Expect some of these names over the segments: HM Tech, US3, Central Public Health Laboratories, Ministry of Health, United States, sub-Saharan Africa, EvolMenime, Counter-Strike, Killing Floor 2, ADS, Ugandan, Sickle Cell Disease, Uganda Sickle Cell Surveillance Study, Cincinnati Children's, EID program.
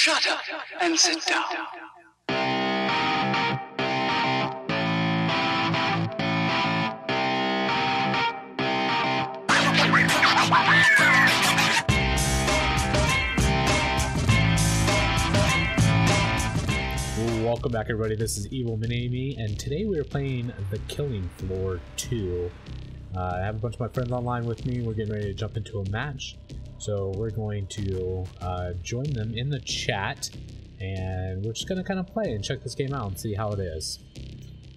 Shut up and sit down. Welcome back, everybody. This is EvolMenime, and today we are playing the Killing Floor 2. I have a bunch of my friends online with me. We're getting ready to jump into a match, so we're going to join them in the chat, and we're just going to kind of play and check this game out and see how it is.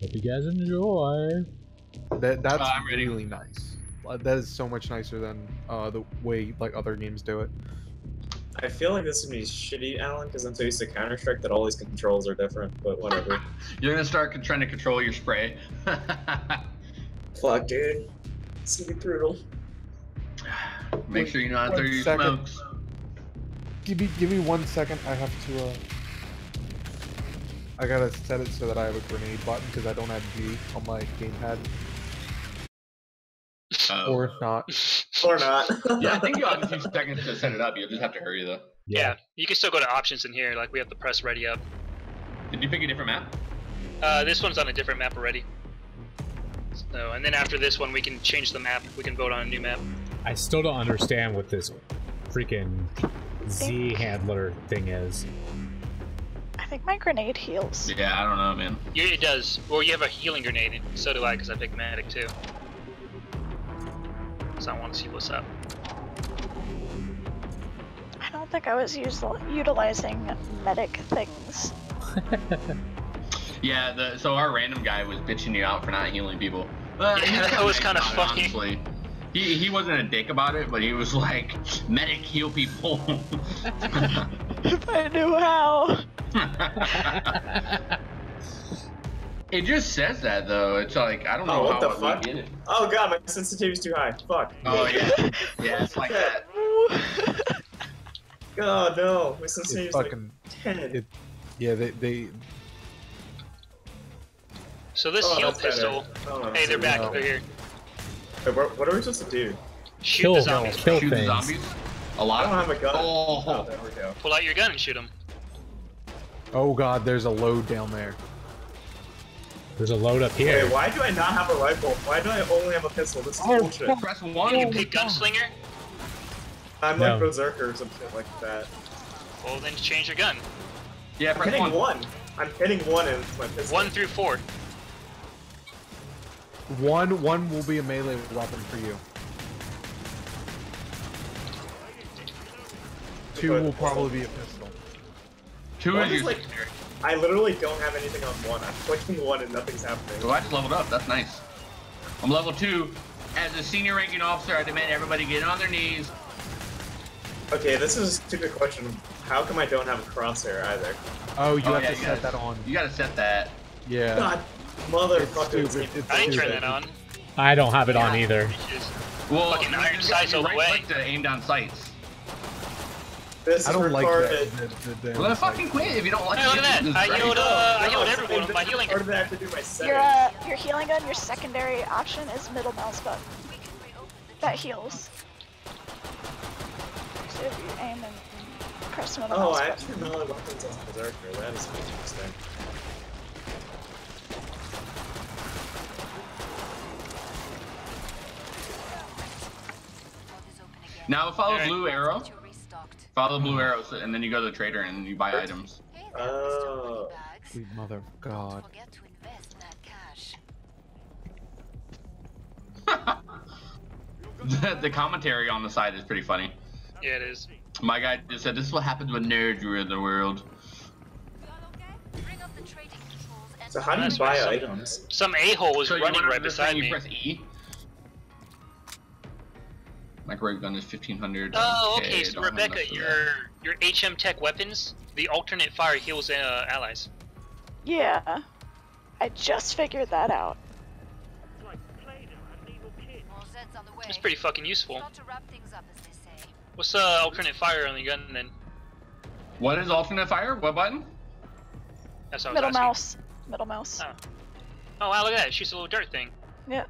Hope you guys enjoy. That's really nice. That is so much nicer than the way like other games do it. I feel like this would be shitty, Alan, because I'm so used to Counter-Strike that all these controls are different, but whatever. You're going to start trying to control your spray. Fuck, dude. It's going to be brutal. Make sure you know how to throw your smokes. Give me 1 second. I have to, I gotta set it so that I have a grenade button, because I don't have G on my gamepad. Or not. Or not. Yeah, I think you have a few seconds to set it up. You just have to hurry, though. Yeah, you can still go to options in here. Like, we have to press ready up. Did you pick a different map? This one's on a different map already. So, and then after this one, we can change the map. We can vote on a new map. I still don't understand what this freaking Z handler thing is. I think my grenade heals. Yeah, I don't know, man. Yeah, it does. Well, you have a healing grenade, and so do I, because I picked Medic, too. So I want to see what's up. I don't think I was utilizing medic things. Yeah, so our random guy was bitching you out for not healing people. Yeah, that was kind of funny. Honestly. He wasn't a dick about it, but he was like, medic, heal people. If I knew how. It just says that, though. It's like, I don't know what the fuck? Get it. Oh god, my sensitivity's too high. Fuck. Oh yeah. Yeah, it's like that. God, no. My sensitivity's like 10. Yeah, they... So this heal pistol... Oh, hey, they're back. No. They're here. Hey, what are we supposed to do? Shoot the zombies. Shoot the zombies? A lot of them? I don't have a gun. Oh, there we go. Pull out your gun and shoot them. Oh god, there's a load down there. There's a load up here. Wait, why do I not have a rifle? Why do I only have a pistol? This is bullshit. Press one. You pick gunslinger? I'm like berserker or some shit like that. Well, then change your gun. Yeah, press one. I'm hitting one and it's my pistol. 1 through 4. One will be a melee weapon for you. 2 will probably be a pistol. 2 is like. I literally don't have anything on 1. I'm clicking 1 and nothing's happening. So I just leveled up. That's nice. I'm level 2. As a senior ranking officer, I demand everybody get on their knees. Okay, this is a stupid question. How come I don't have a crosshair either? Oh, you have to set that on. You gotta set that. Yeah. God, motherfucker. I didn't turn that on. I don't have it on either. Well, fucking iron sights away. Right click to aim down sights. This I don't like that. Well, fucking quit if you don't like it. Look at that! I healed everyone with my healing gun. Your healing gun, your secondary option is middle mouse button. That heals. So if you aim and press middle mouse button. Oh, I have 2 melee weapons on the Berserker. That is interesting. Now follow blue arrow. Follow blue arrows, and then you go to the trader and you buy items. Oh, mother of God! The commentary on the side is pretty funny. Yeah, it is. My guy just said, "This is what happens when nerds rule the world." So how do you buy items? Some a-hole was running right beside me. You press E. Microwave gun is 1500. Oh, okay. So Rebecca, your HM Tech weapons, the alternate fire heals allies. Yeah, I just figured that out. It's pretty fucking useful. What's alternate fire on the gun then? What is alternate fire? What button? That's what I was asking. Middle mouse. Oh. Oh wow, look at that! It shoots a little dirt thing. Yeah.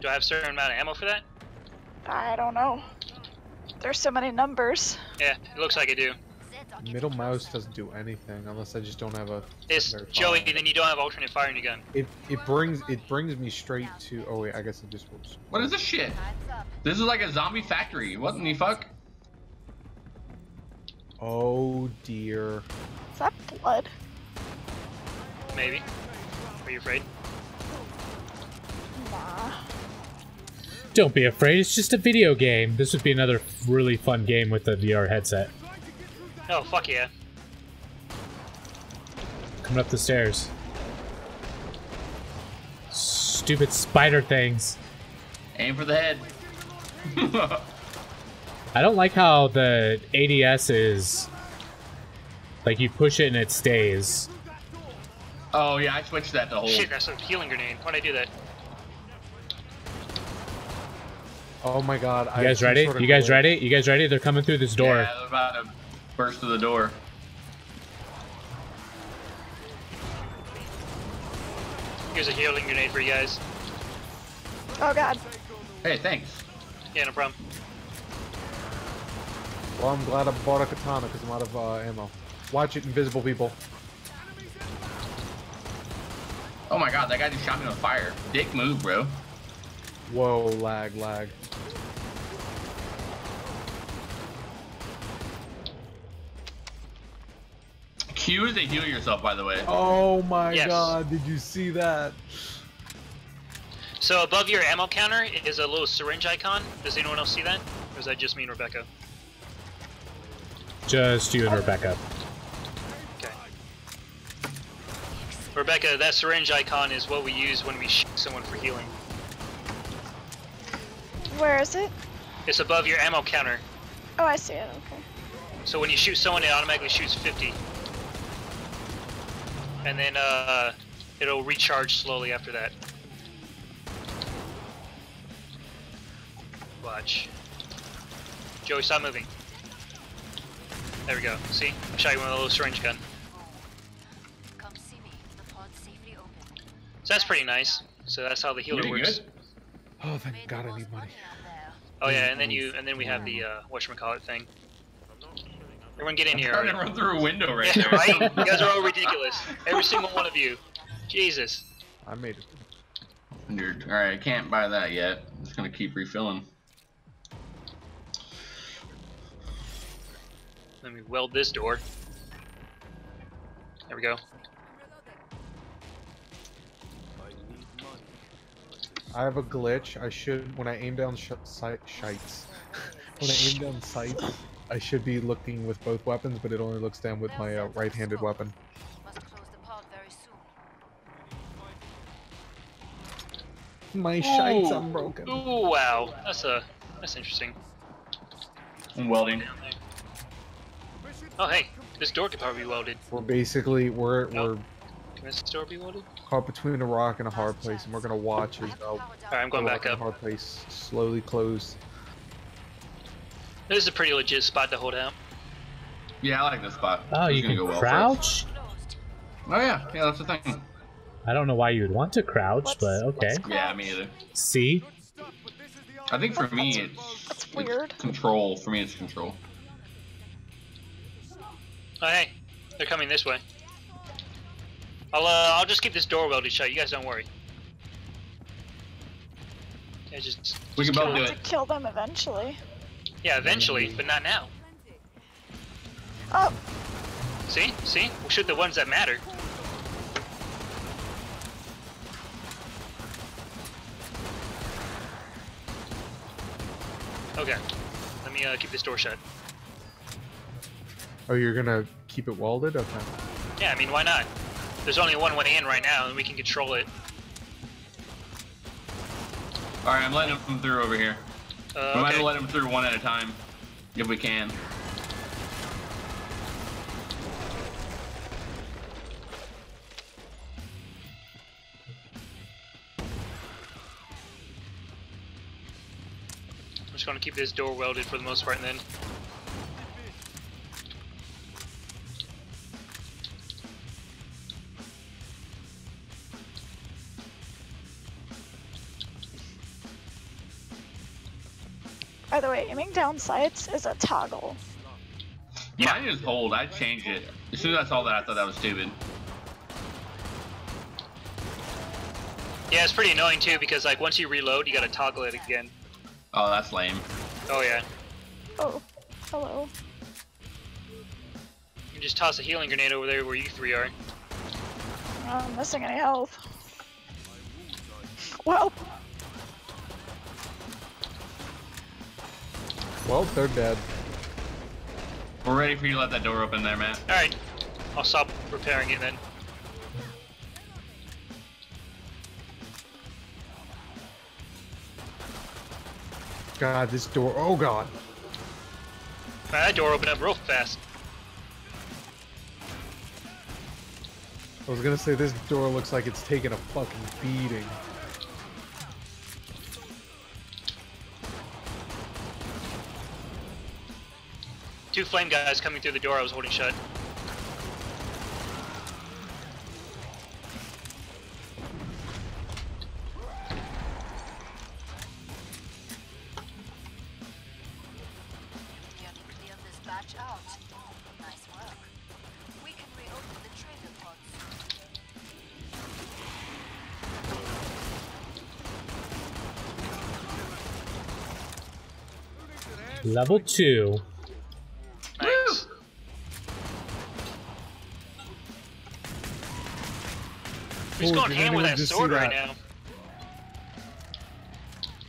Do I have a certain amount of ammo for that? I don't know. There's so many numbers. Yeah, it looks like I do. Middle mouse doesn't do anything unless I just don't have a. It's Joey. Then you don't have alternate firing gun. It brings me straight to. Oh wait, I guess it just works. What is this shit? This is like a zombie factory. What the fuck? Oh dear. Is that blood? Maybe. Are you afraid? Nah. Don't be afraid. It's just a video game. This would be another really fun game with the VR headset. Oh, fuck yeah. Coming up the stairs. Stupid spider things. Aim for the head. I don't like how the ADS is... Like, you push it and it stays. Oh, yeah, I switched that the whole... Shit, that's a healing grenade. Why'd I do that? Oh my god. You guys ready? You guys ready? You guys ready? They're coming through this door. Yeah, they're about to... Burst through the door. Here's a healing grenade for you guys. Oh god. Hey, thanks. Yeah, no problem. Well, I'm glad I bought a katana because I'm out of ammo. Watch it, invisible people. Oh my god, that guy just shot me on fire. Dick move, bro. Whoa, lag. Q is a heal yourself, by the way. Oh my god, did you see that? So above your ammo counter is a little syringe icon. Does anyone else see that? Or does that just mean Rebecca? Just you and Rebecca. Okay. Rebecca, that syringe icon is what we use when we shoot someone for healing. Where is it? It's above your ammo counter. Oh, I see it, okay. So when you shoot someone, it automatically shoots 50. And then it'll recharge slowly after that. Watch. Joey, stop moving. There we go. See? I shot you with a little syringe gun. Come see me. The pod's safely open. So that's pretty nice. So that's how the healer works. Good? Oh thank god, I need money. Oh yeah, and then we have the whatchamacallit thing. Everyone get in here. I'm trying to run through a window right now. Right? You guys are all ridiculous. Every single one of you. Jesus. I made it. Alright, I can't buy that yet. I'm just gonna keep refilling. Let me weld this door. There we go. I have a glitch. I should, when I aim down sights. When I aim down sights. I should be looking with both weapons, but it only looks down with my right-handed weapon. My shites, I'm broken. Oh wow, that's interesting. I'm welding. Oh hey, this door could probably be welded. We're basically Can this door be welded? Caught between a rock and a hard place, and we're gonna watch as Alright, I'm going back up. Hard place slowly closed. This is a pretty legit spot to hold out. Yeah, I like this spot. Oh, you can crouch? Well, oh yeah, that's the thing. I don't know why you would want to crouch, but okay. Yeah, me either. See? I think for me it's weird. Control. For me it's control. Oh hey, they're coming this way. I'll just keep this door welded shut. You guys don't worry. Yeah, just we can both do it. Kill them eventually. Yeah, eventually, but not now. Oh! See? See? We'll shoot the ones that matter. Okay. Let me keep this door shut. Oh, you're gonna keep it welded? Okay. Yeah, I mean, why not? There's only one way in right now, and we can control it. Alright, I'm letting them through over here. We might have to let them through one at a time, if we can. I'm just gonna keep this door welded for the most part, and then... By the way, aiming down sights is a toggle. Mine is hold. I'd change it. As soon as I saw that, I thought that was stupid. Yeah, it's pretty annoying too, because like once you reload, you gotta toggle it again. Oh, that's lame. Oh yeah. Oh, hello. You can just toss a healing grenade over there where you three are. I'm missing any health. Well. Well, they're dead. We're ready for you to let that door open there, man. Alright. I'll stop repairing it then. God, this door. Oh, God. Man, that door opened up real fast. I was gonna say, this door looks like it's taking a fucking beating. Two flame guys coming through the door I was holding shut. Level 2. Nice. Who's going ham with that sword right now?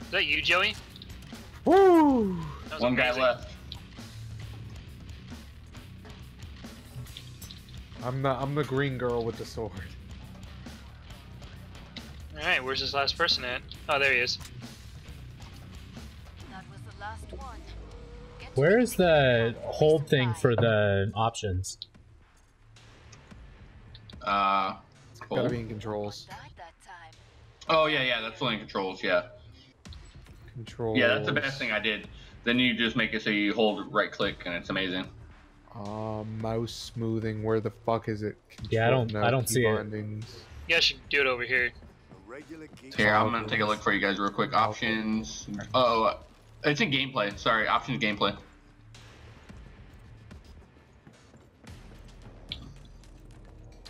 Is that you, Joey? Woo! One guy left. I'm the green girl with the sword. Alright, where's this last person at? Oh, there he is. That was the last one. Where is the hold thing for the options? Gotta be in controls. Oh yeah, that's only in controls, yeah. Controls. Yeah, that's the best thing I did. Then you just make it so you hold right click and it's amazing. Mouse smoothing, where the fuck is it? Control, yeah, I don't see bindings. It. Yeah, I should do it over here. Here, I'm gonna take a look for you guys real quick. Options. Oh, it's in gameplay. Sorry, options gameplay.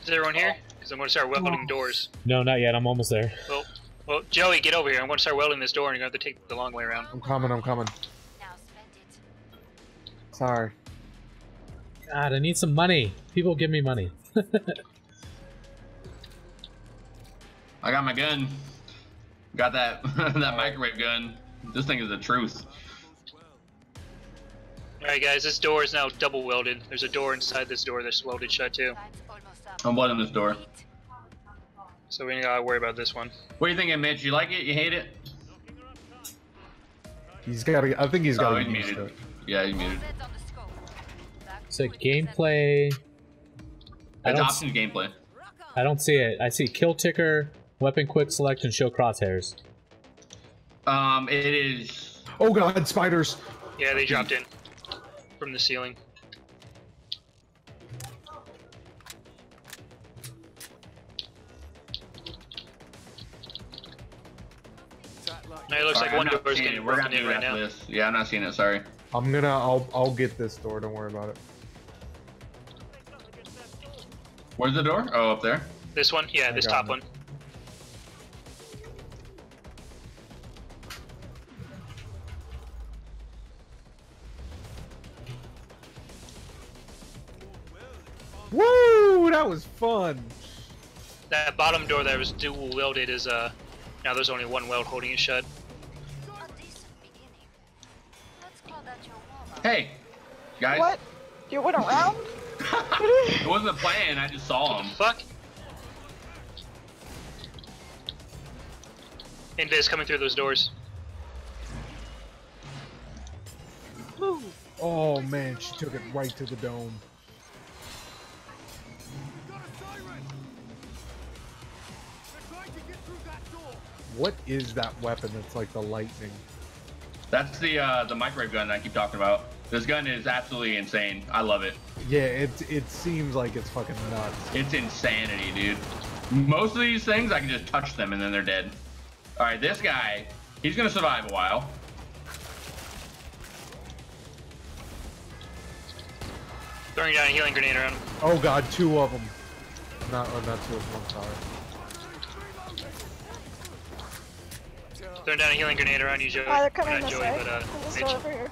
Is everyone here? Because I'm going to start welding doors. No, not yet. I'm almost there. Well, Joey, get over here. I'm going to start welding this door and you're going to have to take the long way around. I'm coming. Sorry. God, I need some money. People give me money. I got my gun. Got that, that microwave gun. This thing is the truth. Alright guys, this door is now double welded. There's a door inside this door that's welded shut too. I'm welding this door. So we ain't gotta worry about this one. What do you thinking, Mitch? You like it? You hate it? He's gotta, I think he's gotta be muted. Yeah, he's muted. So gameplay... That's option gameplay. I don't see it. I see kill ticker, weapon quick select, and show crosshairs. It is... Oh god, spiders! Yeah, they dropped in. From the ceiling. No, it looks like one door is getting broken in right now. Yeah, I'm not seeing it, sorry. I'll get this door, don't worry about it. Where's the door? Oh, up there. This one? Yeah, this top one. Woo! That was fun! That bottom door that was dual welded is, now there's only one weld holding it shut. Hey! Guys! What? You went around? It wasn't a plan, I just saw him. Fuck! Invis coming through those doors. Woo. Oh man, she took it right to the dome. What is that weapon that's like the lightning? That's the microwave gun that I keep talking about. This gun is absolutely insane. I love it. Yeah, it seems like it's fucking nuts. It's insanity, dude. Most of these things, I can just touch them and then they're dead. All right, this guy, he's gonna survive a while. Throwing down a healing grenade around him. Oh god, two of them. Not two of them, I'm sorry. Throwing down a healing grenade around you, Joey. Oh, they're coming this way. But, over here.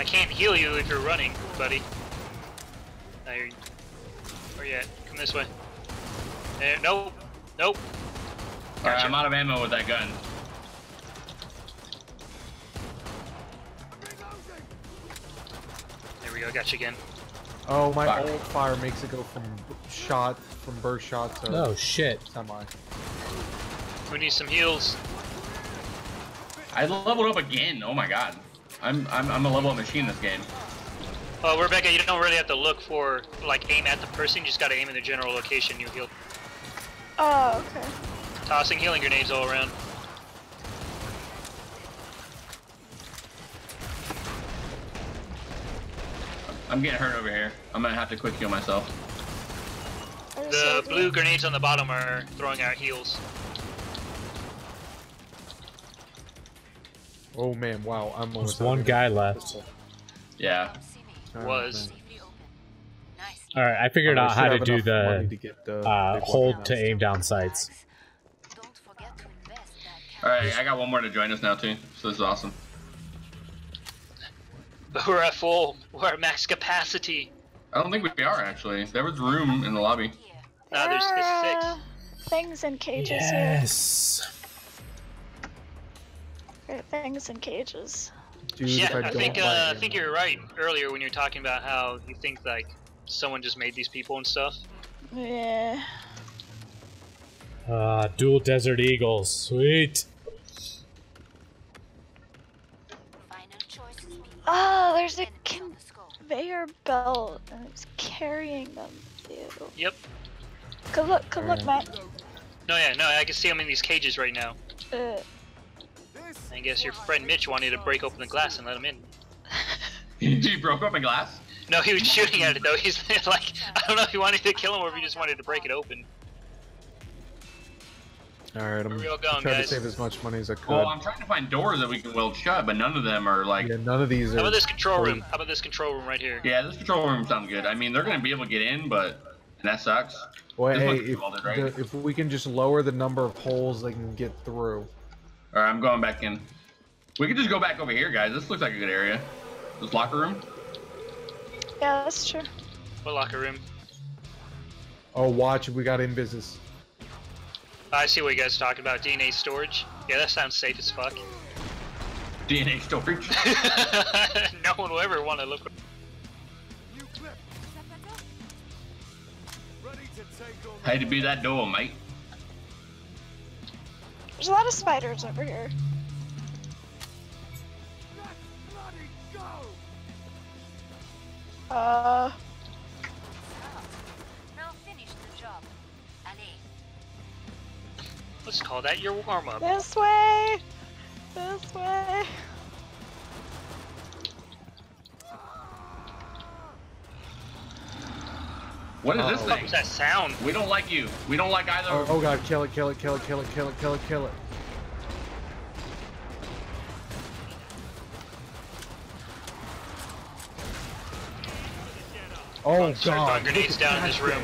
I can't heal you if you're running, buddy. I hear you. Where you at? Come this way. There, nope. Nope. Gotcha. Alright, I'm out of ammo with that gun. There we go, got you again. Oh, my old fire makes it go from shot, from burst shots. Oh shit. Semi. We need some heals. I leveled up again. Oh my god. I'm a level up machine this game. Oh, Rebecca, you don't really have to look for like aim at the person. You just gotta aim in the general location you heal. Oh, okay. Tossing healing grenades all around. I'm getting hurt over here. I'm gonna have to quick heal myself. The blue grenades on the bottom are throwing out heals. Oh man, wow, I'm almost. There's one guy left. Yeah. Was. Alright, I figured out how to do the hold to aim down sights. Alright, I got one more to join us now too, so this is awesome. But we're at full, we're at max capacity. I don't think we are actually. There was room in the lobby. No, there's six. Things in cages here. Yes. Things in cages. Dude, yeah, I think you're right earlier when you were talking about how you think like someone just made these people and stuff. Yeah. Dual Desert Eagles, sweet. Oh, there's a conveyor belt and it's carrying them. Ew. Yep. Come look, Matt. No, yeah, no, I can see them in these cages right now. I guess your friend Mitch wanted to break open the glass and let him in. He broke open glass? No, he was shooting at it though. He's like, I don't know if he wanted to kill him or if he just wanted to break it open. Alright, I'm trying to save as much money as I could. Well, I'm trying to find doors that we can weld shut, but none of them are like... Yeah, none of these are... How about this control room? How about this control room right here? Yeah, this control room sounds good. I mean, they're going to be able to get in, but... And that sucks. Well, hey, if we can just lower the number of holes they can get through. Alright, I'm going back in. We could just go back over here, guys. This looks like a good area. This locker room? Yeah, that's true. What locker room? Oh, watch. We got in business. I see what you guys are talking about. DNA storage? Yeah, that sounds safe as fuck. DNA storage? No one will ever want to look... I had to be that door, mate. There's a lot of spiders over here. Now finish the job. Let's call that your warm-up. This way! This way! What is this thing? What is that sound? We don't like you. We don't like either. Oh, oh god, kill it, kill it, kill it, kill it, kill it, kill it, kill it. Oh god. Grenades down in this room.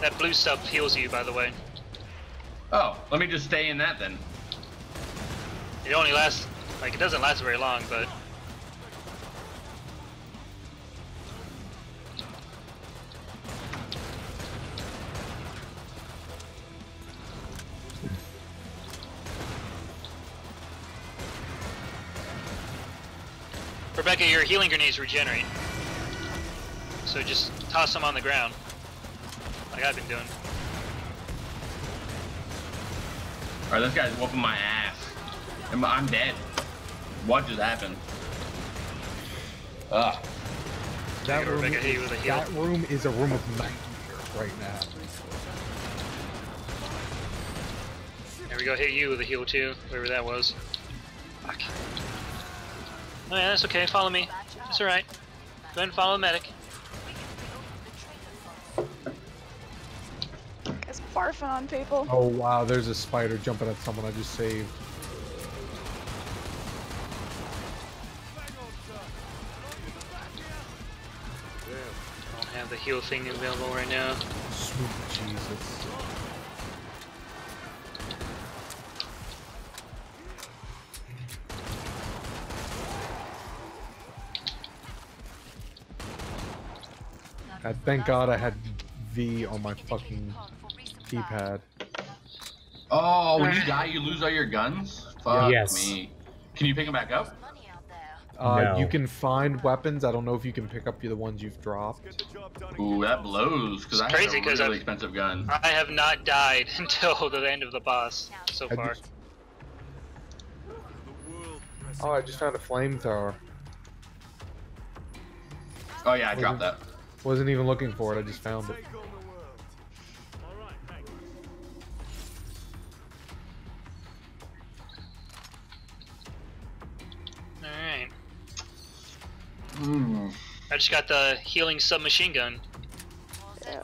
That blue stuff heals you, by the way. Oh, let me just stay in that then. It only lasts. Like, it doesn't last very long, but... Rebecca, your healing grenades regenerate. So just toss them on the ground. Like I've been doing. Alright, this guy's whooping my ass. I'm dead. What just happened? Ugh. That room is a room of nightmares right now. There we go, hit you with a heal too, whatever that was. Fuck. Oh yeah, that's okay, follow me. It's alright. Go ahead and follow the medic. barfing on people. Oh wow, there's a spider jumping at someone I just saved. I don't have the heal thing available right now. Sweet Jesus. Thank God I had V on my fucking keypad. Oh, when you die, you lose all your guns? Fuck me. Can you pick them back up? No. You can find weapons. I don't know if you can pick up the ones you've dropped. Ooh, that blows, because I have a really expensive gun. I have not died until the end of the boss so far. Oh, I just found a flamethrower. Oh yeah, I dropped that. Wasn't even looking for it, I just found it. Alright. I just got the healing submachine gun. Yeah.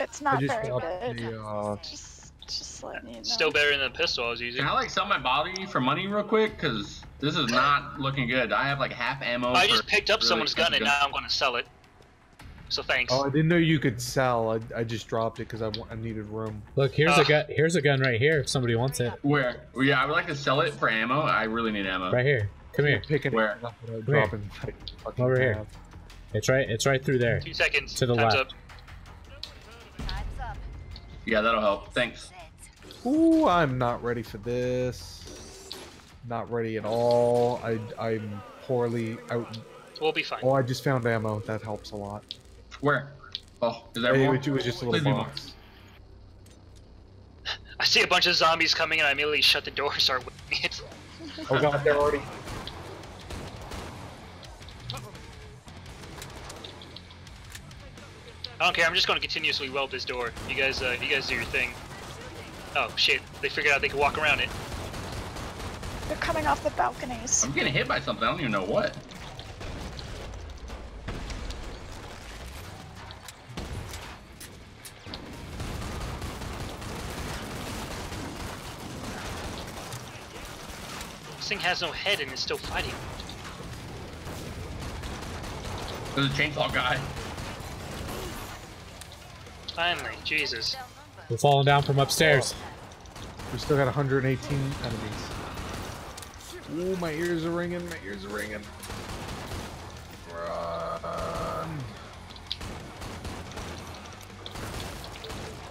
It's not very good. Just let me know. Still better than the pistol I was using. Can I like sell my body for money real quick? Cause this is not looking good. I have like half ammo. I just picked up someone's gun and now I'm gonna sell it. So thanks. Oh, I didn't know you could sell. I just dropped it because I needed room. Look, here's a gun. Here's a gun right here. If somebody wants it. Where? Yeah, I would like to sell it for ammo. I really need ammo. Right here. Come here. Pick it up. Over here. It's right. It's right through there. 2 seconds. To the left. Yeah, that'll help. Thanks. Ooh, I'm not ready for this. Not ready at all. I'm poorly out. We'll be fine. Oh, I just found ammo. That helps a lot. Where? Oh, is that more? It was just a little box. I see a bunch of zombies coming and I immediately shut the door and start whipping it. Oh god, they're already... I don't care, I'm just going to continuously weld this door. You guys do your thing. Oh shit, they figured out they could walk around it. They're coming off the balconies. I'm getting hit by something, I don't even know what. This thing has no head and is still fighting. There's a chainsaw guy. Finally, Jesus. We're falling down from upstairs. We still got 118 enemies. Ooh, my ears are ringing, my ears are ringing. Run.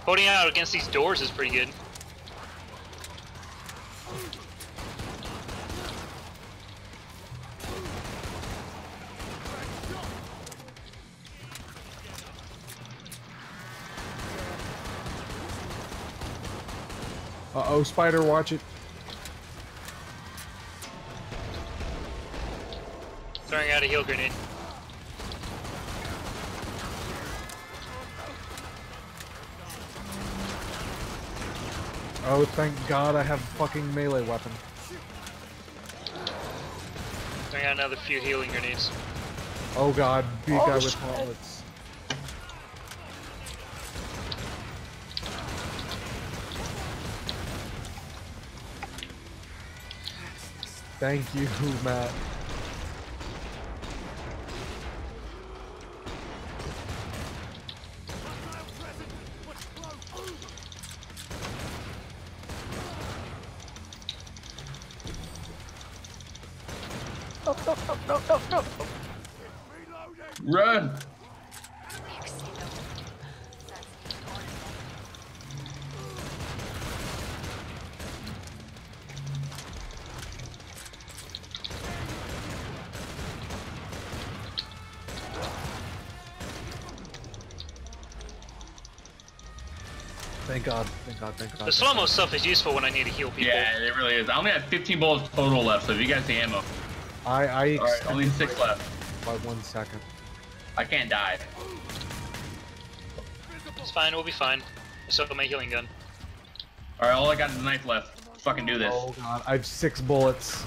Holding out against these doors is pretty good. Uh-oh, spider, watch it. Throwing out a heal grenade. Oh, thank God I have a fucking melee weapon. Throwing out another few healing grenades. Oh God, big guy with bullets. Thank you, Matt. Oh, oh, oh, oh, oh, oh, oh. Run! Thank God, thank God, thank God. The slow-mo stuff is useful when I need to heal people. Yeah, it really is. I only have 15 bullets total left, so if you got the ammo. Alright, only 6 left. By 1 second. I can't die. It's fine, we'll be fine. I still got my healing gun. Alright, all I got is a knife left. Fucking do this. Oh God, I have 6 bullets.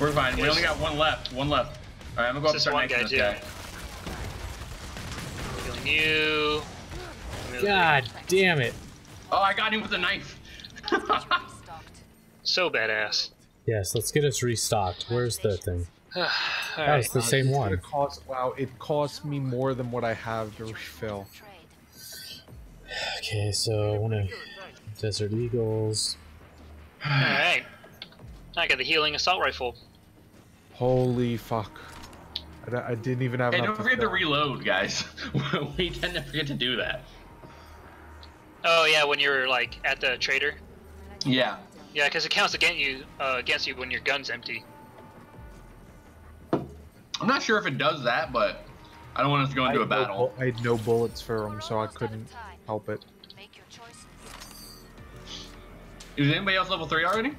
We're fine, we only got 1 left, 1 left. Alright, I'm gonna go up and start knifing this guy. Healing you. God damn it. Oh, I got him with a knife. So badass. Yes, let's get us restocked. Where's the thing? Right. It's the same one. Wow, it cost me more than what I have to refill. Okay, so I want to Desert Eagles. Alright. I got the healing assault rifle. Holy fuck. I didn't even have. Hey, don't forget to reload, guys. We tend to forget to do that. Oh yeah, when you're like at the trader. Yeah. Yeah, because it counts against you when your gun's empty. I'm not sure if it does that, but I don't want us to go into a battle. I had no bullets for him, so I couldn't help it. Is anybody else level 3 already?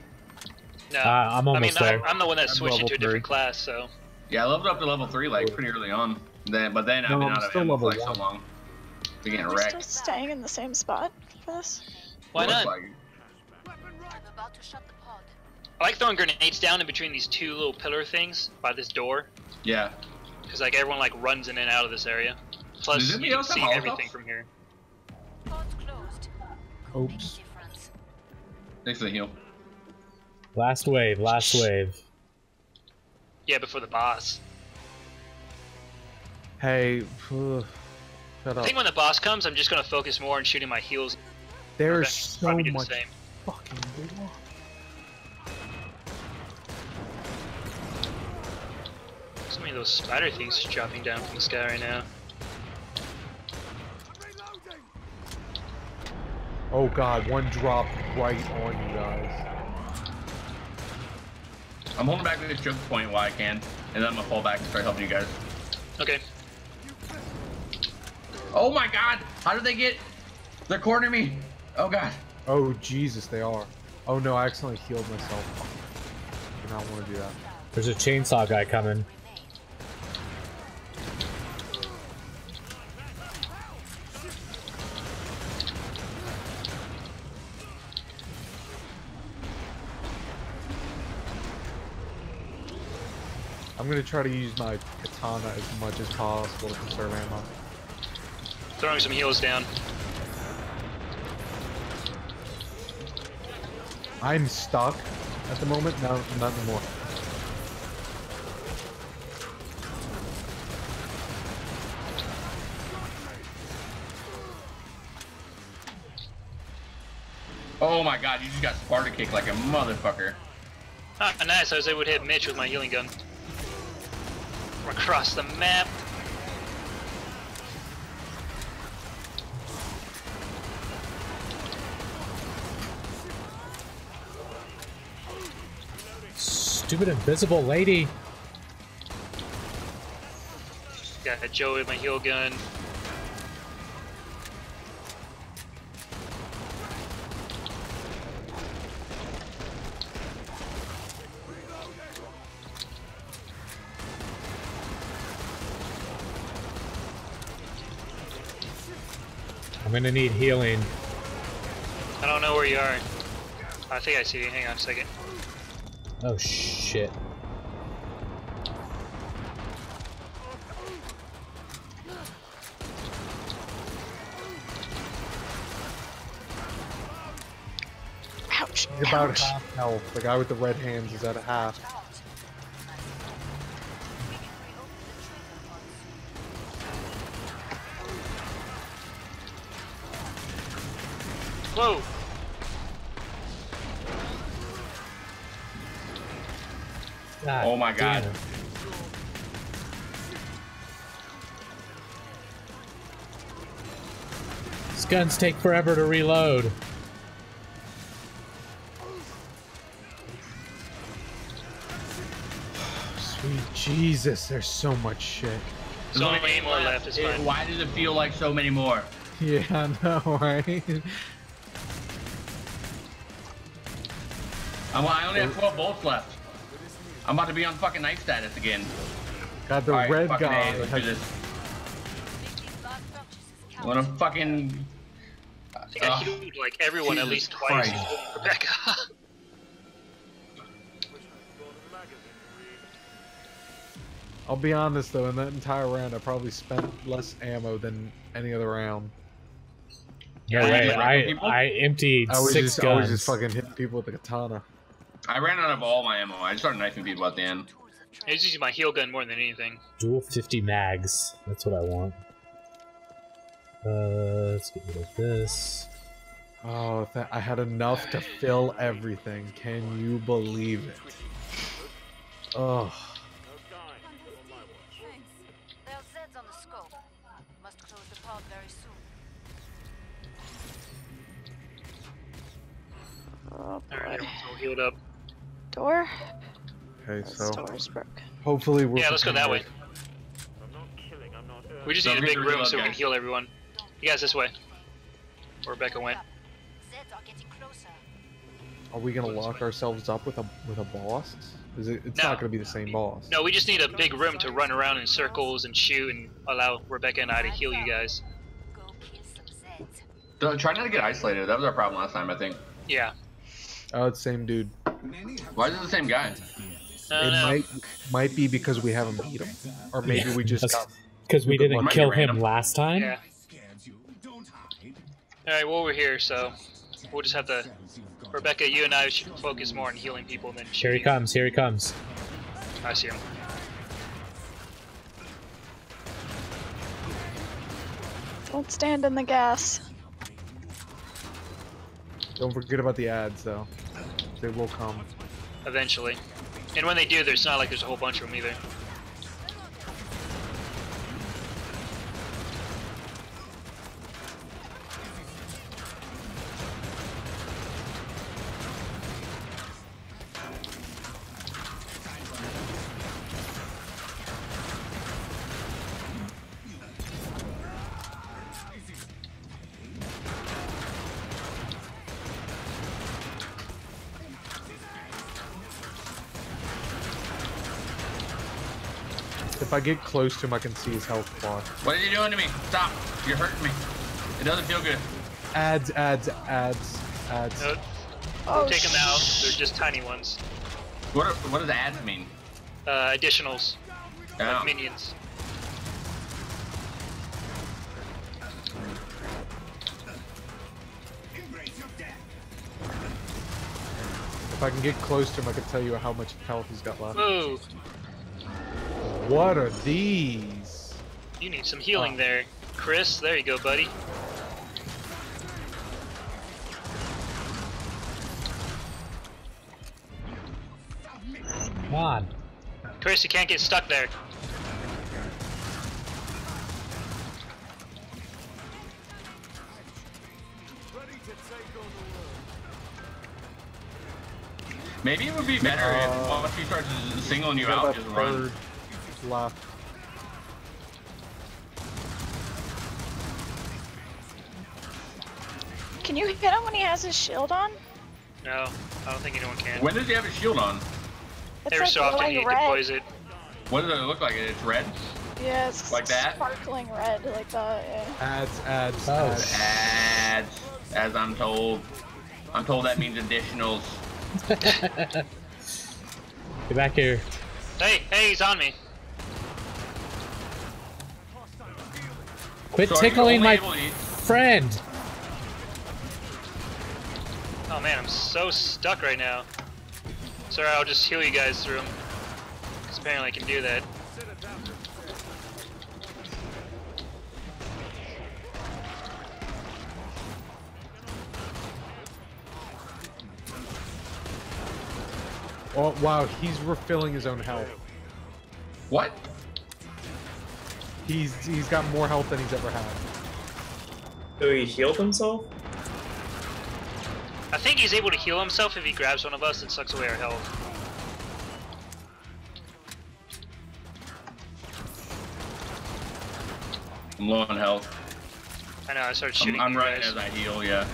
No, I'm almost there. I'm the one that switched into a different class, so. Yeah, I leveled up to level 3 like pretty early on. Then, but then I've been out of ammo for like so long. We getting wrecked. Still staying in the same spot for this? Why not? I like throwing grenades down in between these two little pillar things by this door. Yeah. Because like everyone like runs in and out of this area. Plus you can see everything from here. Oops. Thanks for the heal. Last wave, last wave. Yeah, before the boss. Hey, shut up. I think when the boss comes, I'm just gonna focus more on shooting my heals. There's so much fucking blood. So many of those spider things just dropping down from the sky right now. Oh god, one drop right on you guys. I'm holding back to this choke point while I can, and then I'm gonna fall back and start helping you guys. Okay. Oh my god! How did they get? They're cornering me! Oh god. Oh Jesus, they are. Oh no, I accidentally healed myself. I do not want to do that. There's a chainsaw guy coming. I'm gonna try to use my katana as much as possible to conserve ammo. Throwing some heals down. I'm stuck at the moment. No, not anymore. Oh my god, you just got Sparta kicked like a motherfucker. Ah, nice. I was able to hit Mitch with my healing gun. Across the map. Stupid invisible lady. Got Joey with my heal gun. I'm gonna need healing. I don't know where you are. I think I see you. Hang on a second. Oh shit. Ouch. He's about half health. The guy with the red hands is at a half. Whoa! God, oh my god. Damn. These guns take forever to reload. Sweet Jesus, there's so much shit. So many more left. Why does it feel like so many more? Yeah, I know, right? I only have 12 bolts left. I'm about to be on fucking knife status again. Got the red guy. Let's do this. I want to fucking. I think I healed like everyone at least twice. Rebecca. I'll be honest though, in that entire round, I probably spent less ammo than any other round. Yeah, I emptied six guns. I was just fucking hitting people with a katana. I ran out of all my ammo. I just started knifing people at the end. I was using my heal gun more than anything. Dual 50 mags. That's what I want. Let's get rid of this. Oh, I had enough to fill everything. Can you believe it? Oh. Alright, everyone's all healed up. Door? Okay, so. Door's broken. Hopefully we're. Yeah, let's go that way. We just need a big room so we can heal everyone. You guys, this way. Rebecca went. Are we gonna lock ourselves up with a boss? Is it? It's not gonna be the same boss. No, we just need a big room to run around in circles and shoot and allow Rebecca and I to heal you guys. Try not to get isolated. That was our problem last time, I think. Yeah. Oh, it's the same dude. Why is it the same guy? It might be because we haven't beat him, or maybe we just because we didn't kill him last time. Yeah. Alright, well, we're here, so we'll just have to. Rebecca, you and I should focus more on healing people than. Here he comes, here he comes. I see him. Don't stand in the gas. Don't forget about the ads, though. They will come. Eventually. And when they do, there's not like there's a whole bunch of them either. If I get close to him, I can see his health bar. What are you doing to me? Stop! You're hurting me. It doesn't feel good. Ads, ads, ads, ads. No. Oh, take them out. They're just tiny ones. What does ads mean? Additionals. Oh. Like minions. If I can get close to him, I can tell you how much health he's got left. Whoa. What are these? You need some healing there, Chris. There you go, buddy. Come on. Chris, you can't get stuck there. Maybe it would be better if once he starts singling you out, just run. Left. Can you hit him when he has his shield on? No, I don't think anyone can. When does he have his shield on? It's every so often he deploys it. What does it look like? It's red? Yeah, it's like that? Sparkling red, like that, yeah. Ads. As I'm told. I'm told that means additionals. Get back here. Hey, he's on me. Quit tickling my friend! Oh man, I'm so stuck right now. Sorry, I'll just heal you guys through him. Because apparently I can do that. Oh wow, he's refilling his own health. What? He's got more health than he's ever had. So he healed himself? I think he's able to heal himself if he grabs one of us and sucks away our health. I'm low on health. I know, I started shooting. I'm right as I heal, yeah.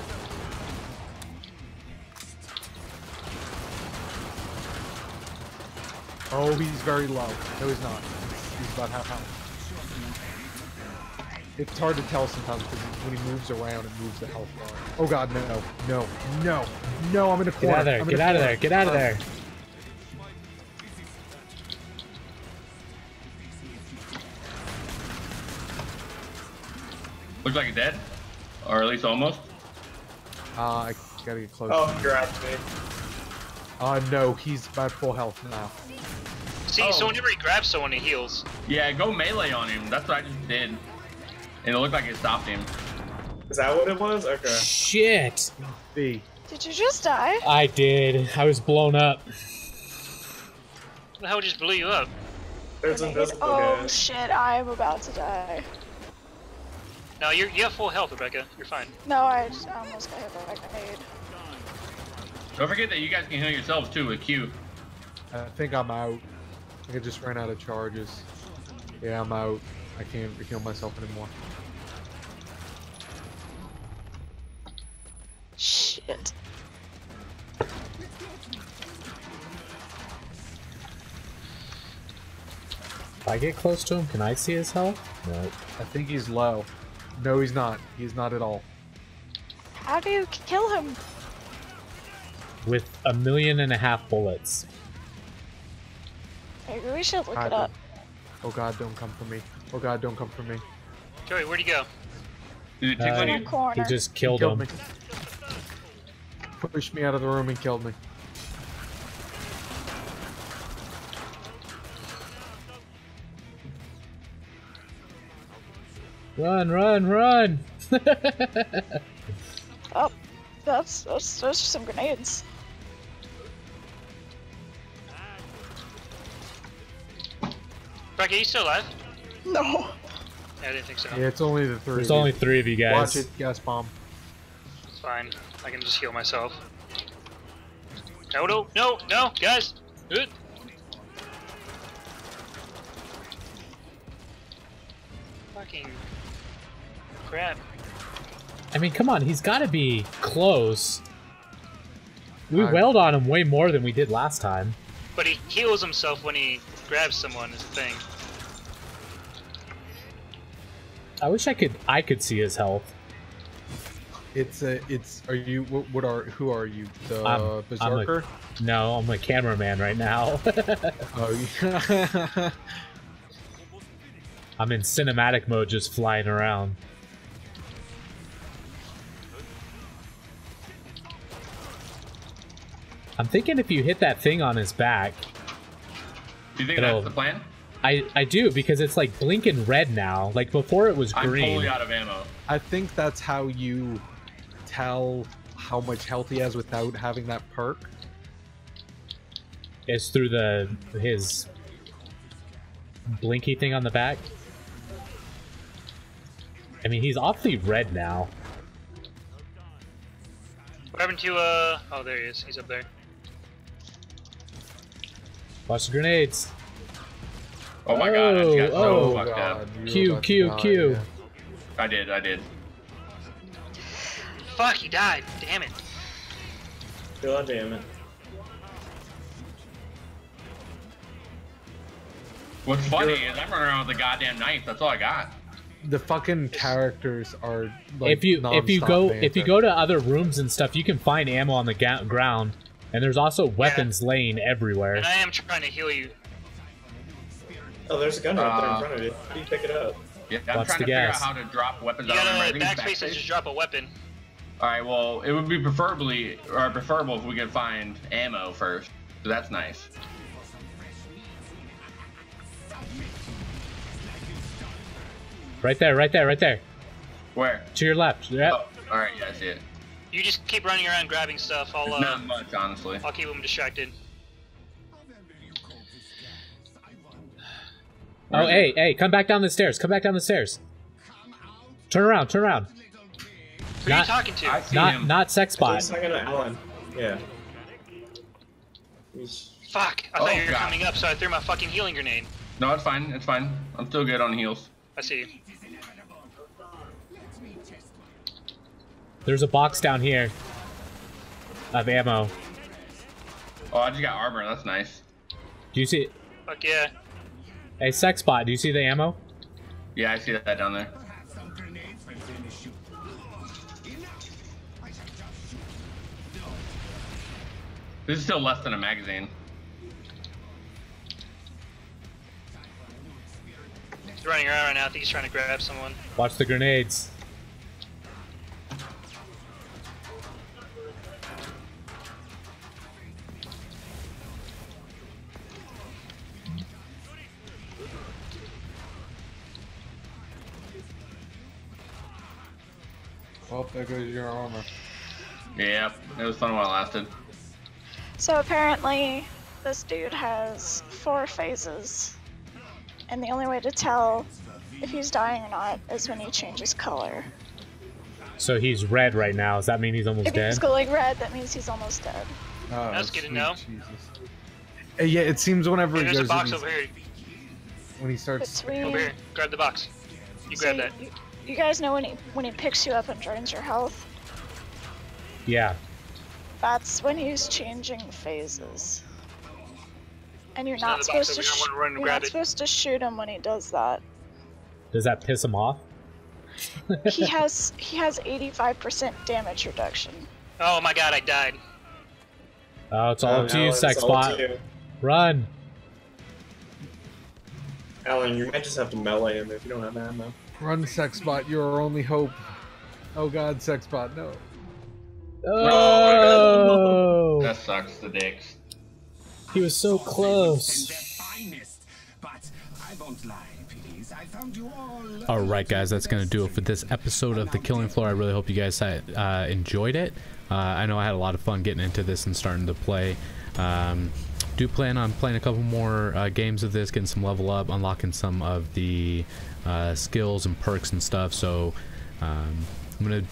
Oh, he's very low. No, he's not. He's about half health. It's hard to tell sometimes because when he moves around, it moves the health bar. Oh god, no, I'm in a corner. Get out of there, get out of there. Looks like he's dead, or at least almost. I gotta get close. Oh, you're out to me. No, he's about full health now. See, so whenever he grabs someone, he heals. Yeah, go melee on him. That's what I just did. And it looked like it stopped him. Is that what it was? Okay. Shit. B. Did you just die? I did. I was blown up. The hell just blew you up? There's invisible guys. Oh shit, I'm about to die. No, you have full health, Rebecca. You're fine. No, I just almost got hit by a grenade. Don't forget that you guys can heal yourselves too with Q. I think I'm out. I just ran out of charges. Yeah, I'm out. I can't heal myself anymore. Shit. If I get close to him, can I see his health? No. I think he's low. No, he's not. He's not at all. How do you kill him? With 1.5 million bullets. Maybe we should look it up. Oh god, don't come for me. Oh god, don't come for me. Joey, where'd he go? Did he go? He just killed him. Pushed me out of the room and killed me. Run, run, run! Oh, those are some grenades. Frank, are you still alive? No. Yeah, I didn't think so. Yeah, it's only the three. There's only three of you guys. Watch it, gas bomb. It's fine. I can just heal myself. No, no, no, no, guys! Good. Fucking crap. I mean, come on, he's gotta be close. We wailed on him way more than we did last time. But he heals himself when he grabs someone, is the thing. I wish I could see his health. Are you, who are you, the Berserker? No, I'm a cameraman right now. Oh, yeah. I'm in cinematic mode, just flying around. I'm thinking if you hit that thing on his back... Do you think that's the plan? I do, because it's like blinking red now. Like before it was green. I'm totally out of ammo. I think that's how you tell how much health he has without having that perk. It's through his blinky thing on the back. I mean, he's awfully red now. What happened to oh, there he is. He's up there. Watch the grenades. Oh my god, I just got so fucked up. Q. Yeah. I did. Fuck, he died. Damn it. God damn it. What's funny is I'm running around with a goddamn knife, that's all I got. The fucking characters are like, if you go to other rooms and stuff, you can find ammo on the ground, and there's also weapons laying everywhere. And I am trying to heal you. Oh, there's a gun right there in front of you. How do you pick it up? Yeah, I'm trying to figure out how to drop weapons. You gotta backspace and just drop a weapon. Alright, well, it would be preferable if we could find ammo first. So that's nice. Right there. Where? To your left. Yep. Oh, alright, yeah, I see it. You just keep running around grabbing stuff. Not much, honestly. I'll keep them distracted. Oh, hey, come back down the stairs. Turn around. Who are you talking to? Not Sexbot. Yeah. Fuck, I thought you were coming up, so I threw my fucking healing grenade. No, it's fine. I'm still good on heals. I see you. There's a box down here of ammo. Oh, I just got armor. That's nice. Do you see it? Fuck yeah. Hey, Sexbot, do you see the ammo? Yeah, I see that down there. This is still less than a magazine. He's running around right now. I think he's trying to grab someone. Watch the grenades. Well, there goes your armor. Yep, it was fun while it lasted. So apparently, this dude has 4 phases, and the only way to tell if he's dying or not is when he changes color. So he's red right now. Does that mean he's almost dead? If he's going red, that means he's almost dead. Oh, that's good to know. Yeah, it seems whenever he goes. There's a box over here. When he starts. Over here, grab the box. You grab that. You guys know when he picks you up and drains your health? Yeah. That's when he's changing phases. And you're not supposed to shoot him when he does that. Does that piss him off? he has 85% damage reduction. Oh my god, I died. Oh, it's all up to you, Sexbot. Run. Alan, you might just have to melee him if you don't have ammo. Run, Sexbot, you're our only hope. Oh god, Sexbot, no. Oh, that sucks the dicks. He was so close. Alright guys, that's going to do it for this episode of The Killing Floor. I really hope you guys enjoyed it. I know I had a lot of fun getting into this and starting to play. Do plan on playing a couple more games of this, getting some level up, unlocking some of the skills and perks and stuff. So I'm going to...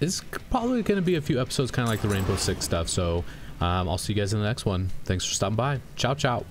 It's probably going to be a few episodes kind of like the Rainbow Six stuff. So I'll see you guys in the next one. Thanks for stopping by. Ciao, ciao.